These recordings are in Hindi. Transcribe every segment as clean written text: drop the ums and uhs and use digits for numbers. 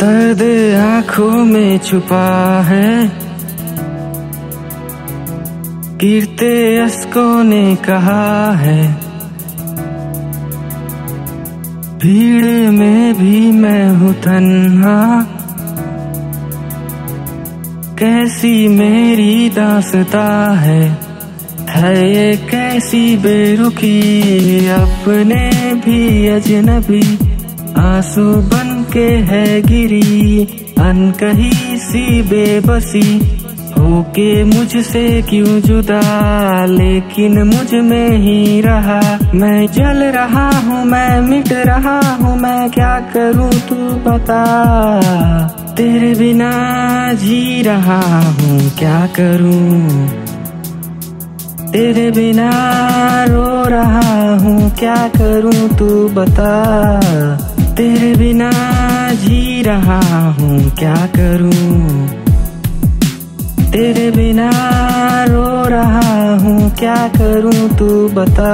दर्द आंखों में छुपा है, गिरते अश्कों ने कहा है। भीड़ में भी मैं हूँ तन्हा, कैसी मेरी दास्तां है ये कैसी बेरुखी। अपने भी अजनबी आंसू बन के है गिरी, अनकही सी बेबसी होके मुझसे क्यों जुदा। लेकिन मुझ में ही रहा मैं, जल रहा हूँ मैं, मिट रहा हूँ मैं, क्या करूँ तू बता। तेरे बिना जी रहा हूँ क्या करूँ, तेरे बिना रो रहा हूँ क्या करूँ तू बता। तेरे बिना जी रहा हूँ क्या करूँ, तेरे बिना रो रहा हूँ क्या करूँ तू बता।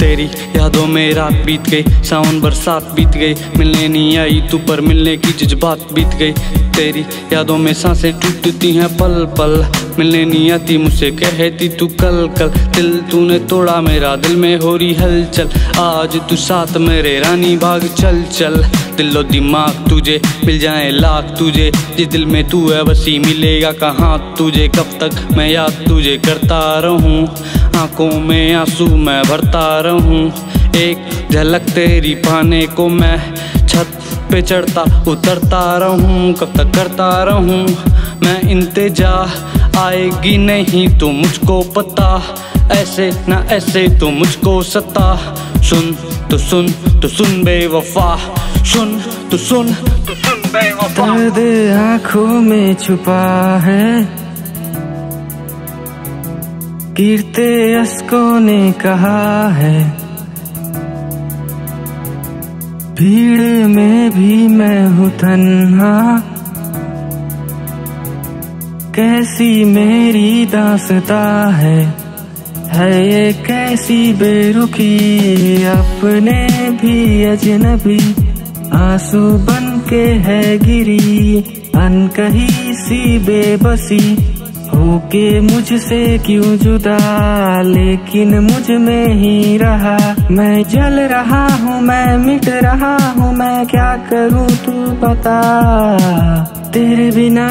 तेरी यादों में रात बीत गई, सावन बरसात बीत गई, मिलने नहीं आई तू पर मिलने की जज्बात बीत गई। तेरी यादों में सांसें टूटती हैं पल पल, मिलने नहीं आती मुझसे कहती तू कल कल। दिल तूने तोड़ा मेरा, दिल में हो रही हलचल, आज तू साथ मेरे रानी भाग चल चल। दिलो दिमाग तुझे मिल जाए लाख तुझे, जिस दिल में तू है बसी मिलेगा कहाँ तुझे। कब तक मैं याद तुझे करता रहूँ, आंखों में आंसू मैं भरता रहूं, एक झलक तेरी पाने को मैं छत पे चढ़ता उतरता रहूं। कब तक करता रहूं मैं इंतजार, आएगी नहीं तो मुझको पता, ऐसे ना ऐसे तो मुझको सता। सुन तो सुन तो सुन बेवफा, सुन तो सुन तो सुन बेवफा। दर्द आँखों में छुपा है, गिरते अश्कों ने कहा है। भीड़ में भी मैं हूँ तन्हा, कैसी मेरी दास्तां है ये कैसी बेरुखी। अपने भी अजनबी आंसू बन के है गिरी, अनकही सी बेबसी होके मुझसे क्यों जुदा। लेकिन मुझ में ही रहा मैं, जल रहा हूँ मैं, मिट रहा हूँ मैं, क्या करूँ तू बता। तेरे बिना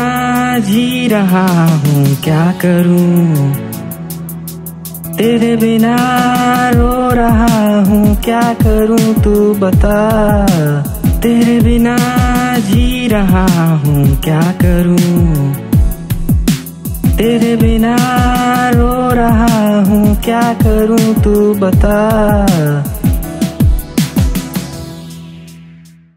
जी रहा हूँ क्या करूँ, तेरे बिना रो रहा हूँ क्या करूँ तू बता। तेरे बिना जी रहा हूँ क्या करूँ, तेरे बिना रो रहा हूँ क्या करूँ तू बता।